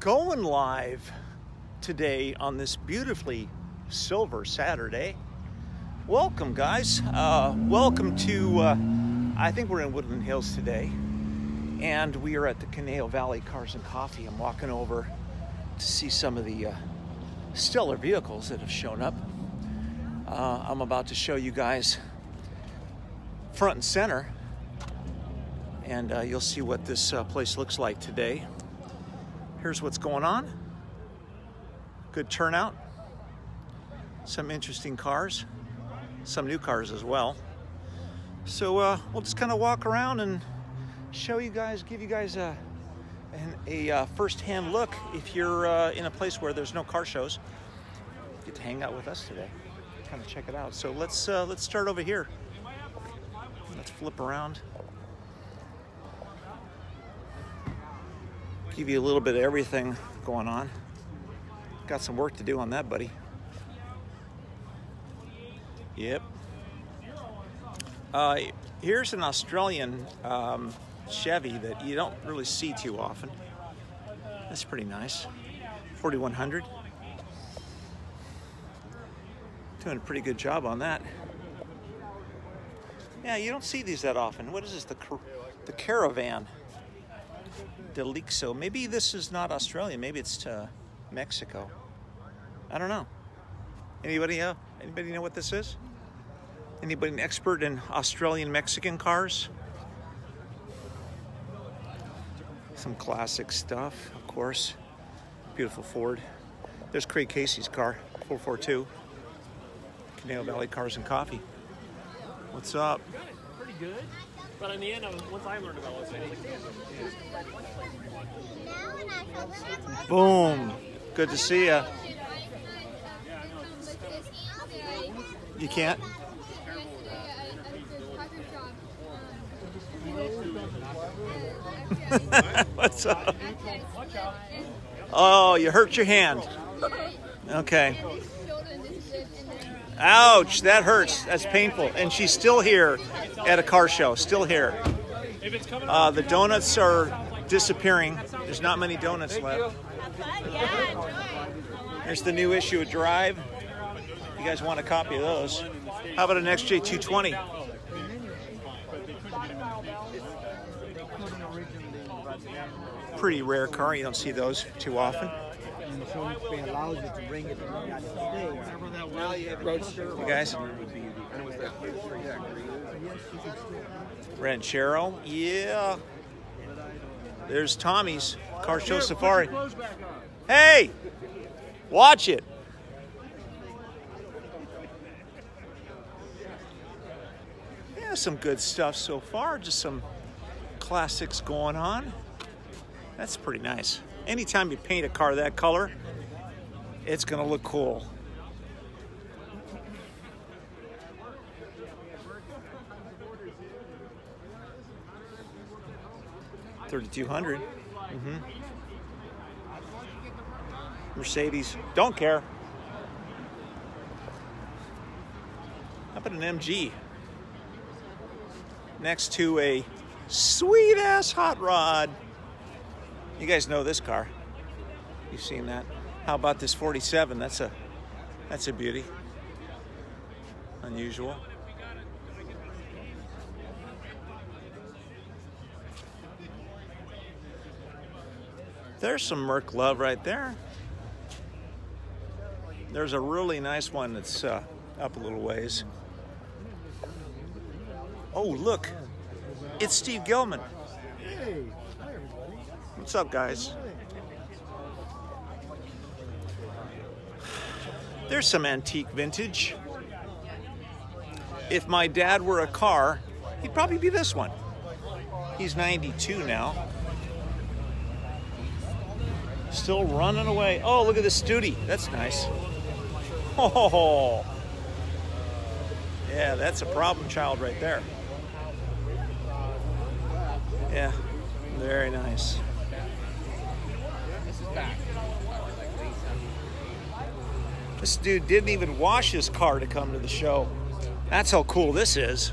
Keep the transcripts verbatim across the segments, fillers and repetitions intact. going live today on this beautifully silver Saturday. Welcome, guys. Uh, welcome to, uh, I think we're in Woodland Hills today, and we are at the Conejo Valley Cars and Coffee. I'm walking over to see some of the uh, stellar vehicles that have shown up. Uh, I'm about to show you guys front and center, and uh, you'll see what this uh, place looks like today. Here's what's going on. Good turnout. Some interesting cars. Some new cars as well. So uh, we'll just kind of walk around and show you guys, give you guys a, an, a uh, first-hand look if you're uh, in a place where there's no car shows. You get to hang out with us today. Kind of check it out. So let's, uh, let's start over here. Let's flip around. Give you a little bit of everything going on. Got some work to do on that, buddy. Yep. Uh, here's an Australian um, Chevy that you don't really see too often. That's pretty nice. forty-one hundred. Doing a pretty good job on that. Yeah, you don't see these that often. What is this? The, the Caravan. Delixo. Maybe this is not Australia. Maybe it's to Mexico. I don't know. Anybody uh, anybody know what this is? Anybody an expert in Australian Mexican cars? Some classic stuff, of course. Beautiful Ford. There's Craig Casey's car, four forty-two. Conejo Valley Cars and Coffee. What's up? Good. Pretty good. But in the end, I was, once I learned about it, I was like, yeah. Boom. Good to see you. You can't? What's up? Oh, you hurt your hand. Okay. Ouch, that hurts. That's painful. And she's still here at a car show. Still here. Uh, the donuts are disappearing. There's not many donuts left. There's the new issue of Drive. You guys want a copy of those. How about an X J two twenty? Pretty rare car. You don't see those too often. You guys? Ranchero? Yeah. There's Tommy's Car Show Safari. Hey! Watch it! Yeah, some good stuff so far. Just some classics going on. That's pretty nice. Anytime you paint a car that color, it's going to look cool. thirty-two hundred. Mm-hmm. Mercedes. Don't care. How about an M G? Next to a sweet-ass hot rod. You guys know this car. You've seen that. How about this forty-seven? That's a that's a beauty. Unusual. There's some Merc love right there. There's a really nice one that's uh, up a little ways. Oh, look. It's Steve Gilman. Hey. What's up, guys? There's some antique vintage. If my dad were a car, he'd probably be this one. He's ninety-two now. Still running away. Oh, look at this Studi. That's nice. Oh. Yeah, that's a problem child right there. Yeah, very nice. This dude didn't even wash his car to come to the show. That's how cool this is.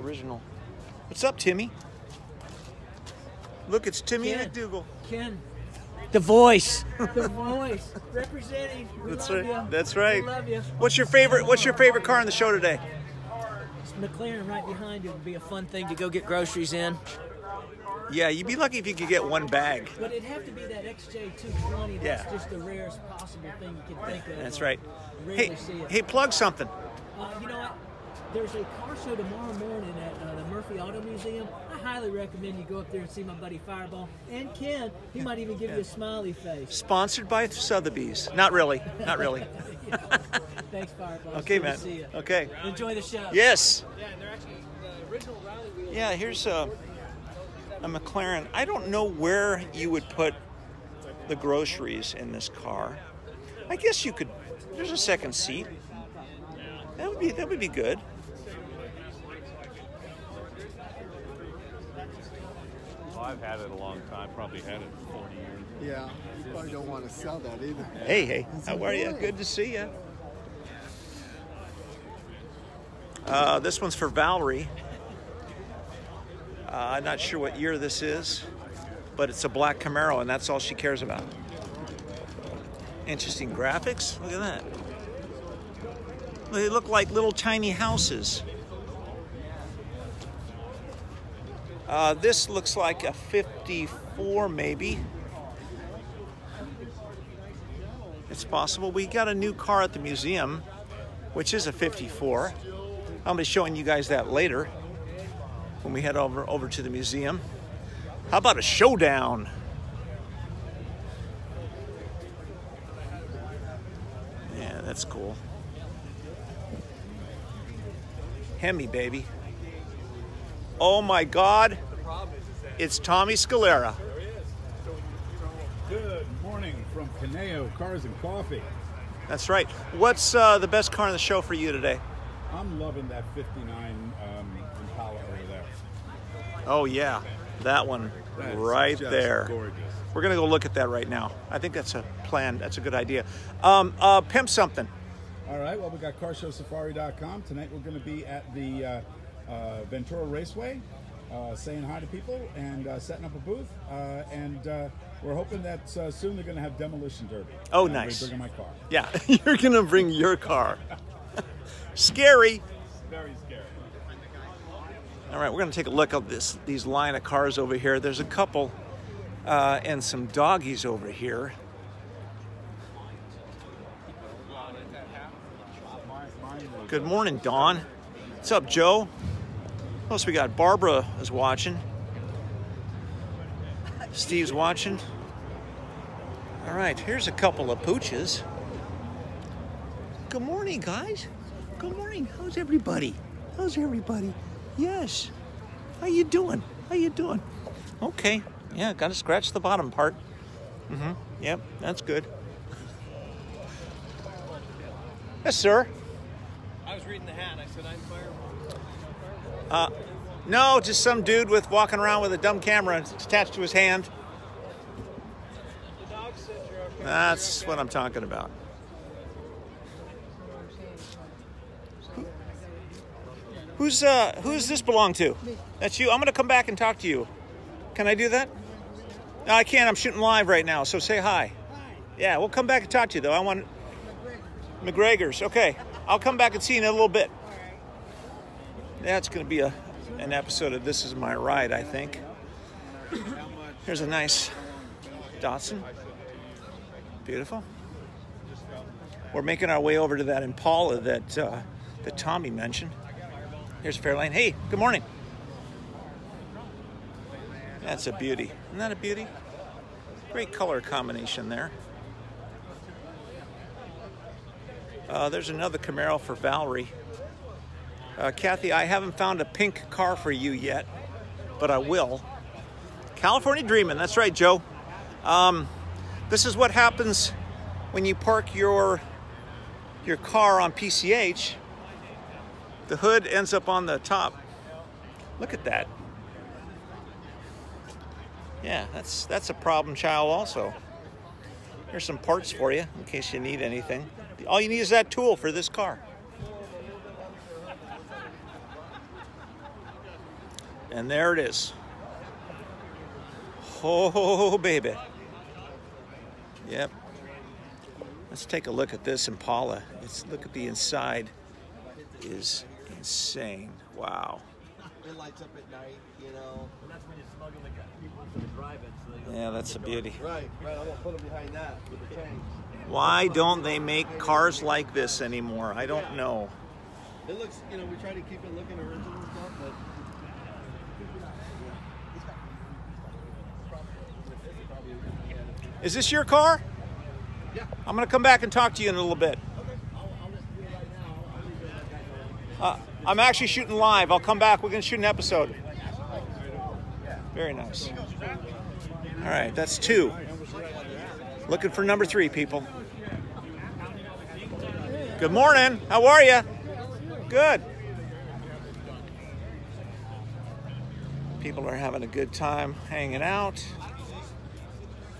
McDougall original. What's up, Timmy? Look, it's Timmy Ken. McDougall. Ken. The voice. The voice. Representing. We That's love right. You. That's right. We love you. What's your favorite? What's your favorite car on the show today? It's McLaren right behind you. It would be a fun thing to go get groceries in. Yeah, you'd be lucky if you could get one bag. But it'd have to be that X J two twenty. That's yeah. just the rarest possible thing you could think of. That's right. Hey, hey, plug something. Uh, you know what? There's a car show tomorrow morning at uh, the Murphy Auto Museum. I highly recommend you go up there and see my buddy Fireball. And Ken, he yeah. might even give yeah. you a smiley face. Sponsored by Sotheby's. Not really. Not really. Thanks, Fireball. Okay, man. See you. Okay. Enjoy the show. Yes. Yeah, and they're actually the original rally wheels. Yeah, here's a... Uh, A McLaren. I don't know where you would put the groceries in this car. I guess you could. There's a second seat. That would be that would be good. Well, I've had it a long time. Probably had it for forty years. Yeah, you probably don't want to sell that either. Hey, hey, how are you? Good to see you. Uh, this one's for Valerie. Uh, I'm not sure what year this is, but it's a black Camaro, and that's all she cares about. Interesting graphics. Look at that. They look like little tiny houses. Uh, this looks like a fifty-four, maybe. It's possible. We got a new car at the museum, which is a fifty-four. I'll be showing you guys that later. When we head over over to the museum. How about a showdown? Yeah, that's cool. Hemi, baby. Oh my God, it's Tommy Scalera. Good morning from Conejo Cars and Coffee. That's right. What's uh, the best car in the show for you today? I'm loving that fifty-nine um, Impala over there. Oh yeah, that one that's right there. Gorgeous. We're gonna go look at that right now. I think that's a plan. That's a good idea. Um, uh, pimp something. All right. Well, we got Car Show Safari dot com tonight. We're gonna be at the uh, uh, Ventura Raceway, uh, saying hi to people and uh, setting up a booth. Uh, and uh, we're hoping that uh, soon they're gonna have demolition derby. Oh, and nice. I'm bringing my car. Yeah, you're gonna bring your car. Scary. Very scary. All right, we're going to take a look at this these line of cars over here. There's a couple uh, and some doggies over here. Good morning, Dawn. What's up, Joe? What else we got? Barbara is watching. Steve's watching. All right, here's a couple of pooches. Good morning, guys. Good morning. How's everybody? How's everybody? Yes. How you doing? How you doing? Okay. Yeah, gotta scratch the bottom part. Mm-hmm. Yep, that's good. Yes, sir. I was reading the hat. I said, I'm fireman. Uh, no, just some dude with walking around with a dumb camera attached to his hand. The dog said you're okay. That's what I'm talking about. Who's uh, who's this belong to? That's you. I'm gonna come back and talk to you. Can I do that? No, I can't. I'm shooting live right now. So say hi. Hi. Yeah, we'll come back and talk to you though. I want McGregor's. McGregor's. Okay, I'll come back and see you in a little bit. All right. That's gonna be a an episode of This Is My Ride, I think. Here's a nice Datsun. Beautiful. We're making our way over to that Impala that uh, that Tommy mentioned. Here's Fairlane. Hey, good morning. That's a beauty. Isn't that a beauty? Great color combination there. Uh, there's another Camaro for Valerie. Uh, Kathy, I haven't found a pink car for you yet, but I will. California Dreamin'. That's right, Joe. Um, this is what happens when you park your, your car on P C H. The hood ends up on the top. Look at that. Yeah, that's that's a problem child also. Here's some parts for you in case you need anything. All you need is that tool for this car. And there it is. Oh, baby. Yep. Let's take a look at this Impala. Let's look at the inside. It is insane. Wow. It lights up at night, you know. That's when you smuggle the guy. Yeah, that's a beauty. Right, right. I'm going to put them behind that with the tanks. Why don't they make cars like this anymore? I don't yeah. know. It looks, you know, we try to keep it looking original and stuff, but. Is this your car? Yeah. I'm going to come back and talk to you in a little bit. Okay. I'll, I'll just do it right now. I'll leave it. Uh, I'm actually shooting live. I'll come back. We're going to shoot an episode. Very nice. All right, that's two. Looking for number three, people. Good morning. How are you? Good. People are having a good time hanging out.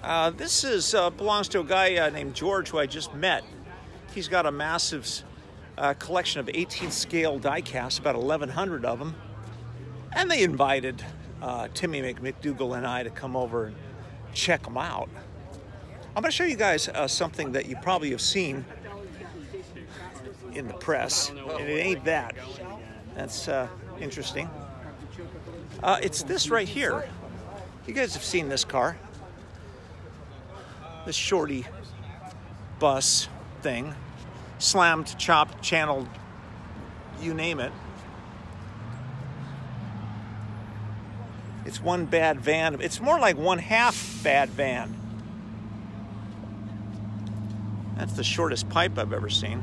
Uh, this is uh, belongs to a guy uh, named George, who I just met. He's got a massive uh, collection of eighteenth scale die-casts, about eleven hundred of them. And they invited uh, Timmy Mc McDougall and I to come over and check them out. I'm going to show you guys uh, something that you probably have seen in the press. And it ain't that. That's uh, interesting. Uh, it's this right here. You guys have seen this car. This shorty bus thing, slammed, chopped, channeled, you name it. It's one bad van. It's more like one half bad van. That's the shortest pipe I've ever seen.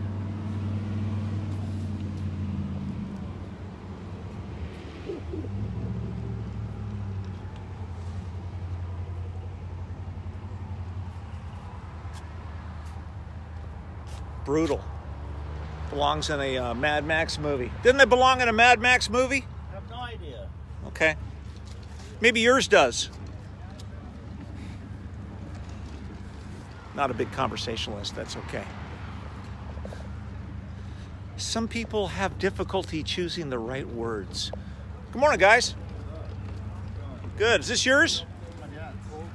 Brutal. Belongs in a uh, Mad Max movie. Didn't it belong in a Mad Max movie? I have no idea. Okay. Maybe yours does. Not a big conversationalist. That's okay. Some people have difficulty choosing the right words. Good morning, guys. Good. Is this yours?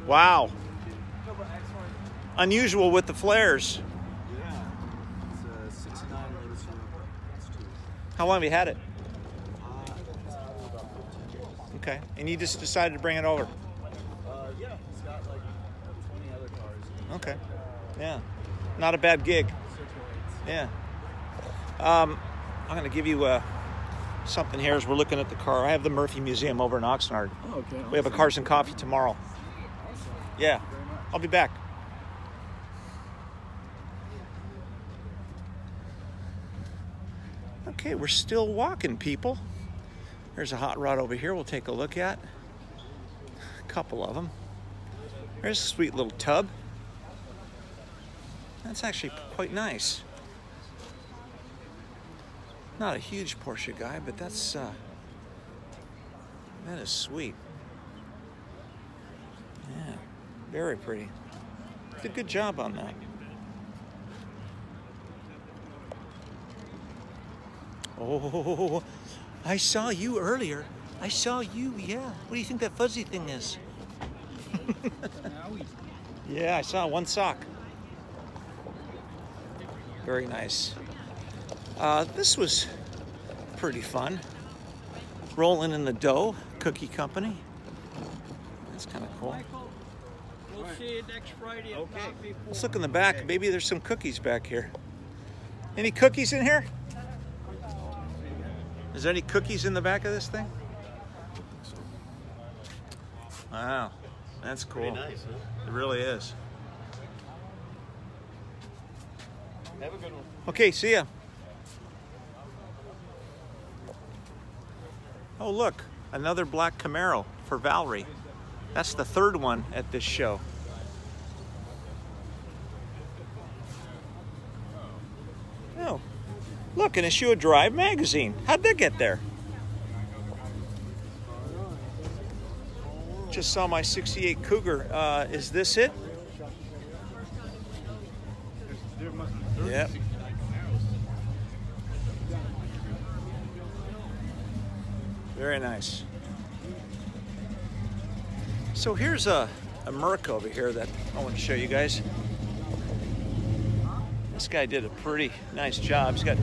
Wow. Unusual with the flares. How long have you had it? Okay. And you just decided to bring it over? Uh, yeah. It's got like twenty other cars. Okay. Yeah. Not a bad gig. Yeah. Um, I'm going to give you uh, something here as we're looking at the car. I have the Murphy Museum over in Oxnard. Oh, okay. Awesome. We have a Cars and Coffee tomorrow. Awesome. Yeah. Thank you very much. I'll be back. Okay, we're still walking, people. There's a hot rod over here we'll take a look at. A couple of them. There's a sweet little tub. That's actually quite nice. Not a huge Porsche guy, but that's, uh, that is sweet. Yeah, very pretty. Did a good job on that. Oh, I saw you earlier. I saw you, yeah. What do you think that fuzzy thing is? Yeah, I saw one sock. Very nice. Uh, this was pretty fun. Rolling in the Dough Cookie Company. That's kind of cool. Michael, we'll see you next Friday. Okay. Let's look in the back. Maybe there's some cookies back here. Any cookies in here? Is there any cookies in the back of this thing? Wow, that's cool. Pretty nice, huh? It really is. Have a good one. Okay, see ya. Oh, look, another black Camaro for Valerie. That's the third one at this show. Oh. Look, an issue of Drive magazine. How'd that get there? Just saw my sixty-eight Cougar. Uh, is this it? Yep. Very nice. So here's a, a Merc over here that I want to show you guys. This guy did a pretty nice job. He's got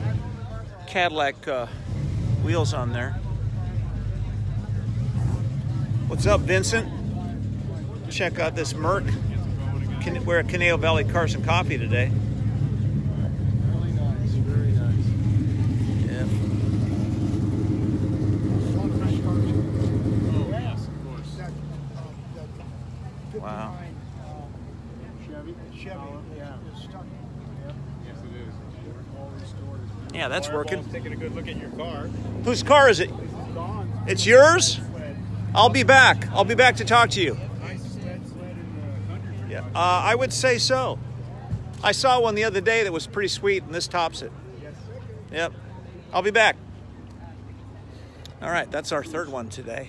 Cadillac uh, wheels on there. What's up, Vincent? Check out this Merc. We're at Conejo Valley Cars and Coffee today. Really nice, very nice. Yeah. Oh, yes, of course. Wow. Chevy? Chevy, yeah. Yeah, that's working. Taking a good look at your car. Whose car is it? It's yours? I'll be back. I'll be back to talk to you. Yeah, uh, I would say so. I saw one the other day that was pretty sweet, and this tops it. Yep. I'll be back. All right, that's our third one today.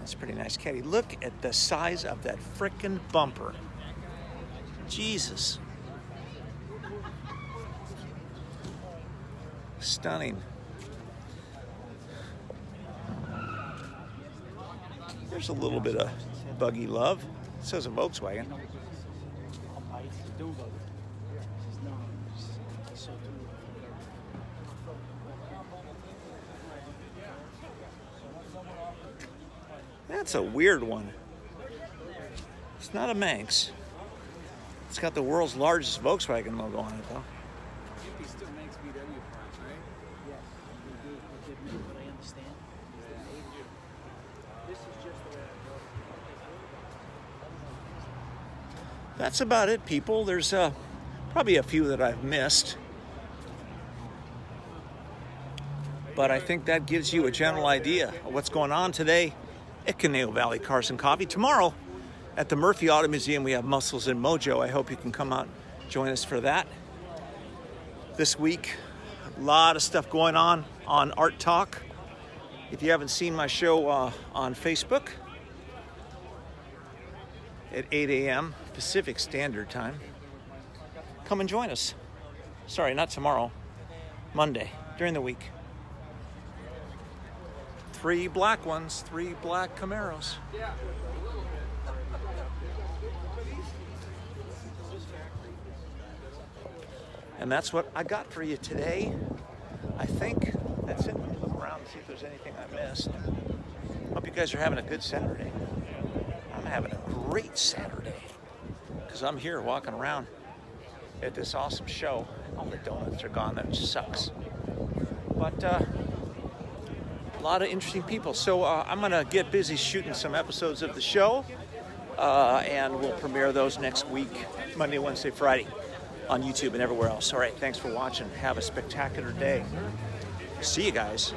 That's a pretty nice caddy. Look at the size of that frickin' bumper. Jesus. Stunning. There's a little bit of buggy love. It says a Volkswagen. That's a weird one. It's not a Manx. It's got the world's largest Volkswagen logo on it, though. That's about it, people. There's uh, probably a few that I've missed. But I think that gives you a general idea of what's going on today at Conejo Valley Cars and Coffee. Tomorrow at the Murphy Auto Museum, we have Muscles and Mojo. I hope you can come out and join us for that. This week, a lot of stuff going on on Art Talk. If you haven't seen my show uh, on Facebook, at eight A M Pacific Standard Time. Come and join us. Sorry, not tomorrow. Monday, during the week. Three black ones, three black Camaros. And that's what I got for you today. I think that's it. Let me look around and see if there's anything I missed. Hope you guys are having a good Saturday. I'm having a great Saturday because I'm here walking around at this awesome show. All the donuts are gone. That just sucks. But uh, a lot of interesting people. So uh, I'm going to get busy shooting some episodes of the show, uh, and we'll premiere those next week, Monday, Wednesday, Friday, on YouTube and everywhere else. All right, thanks for watching. Have a spectacular day. See you guys.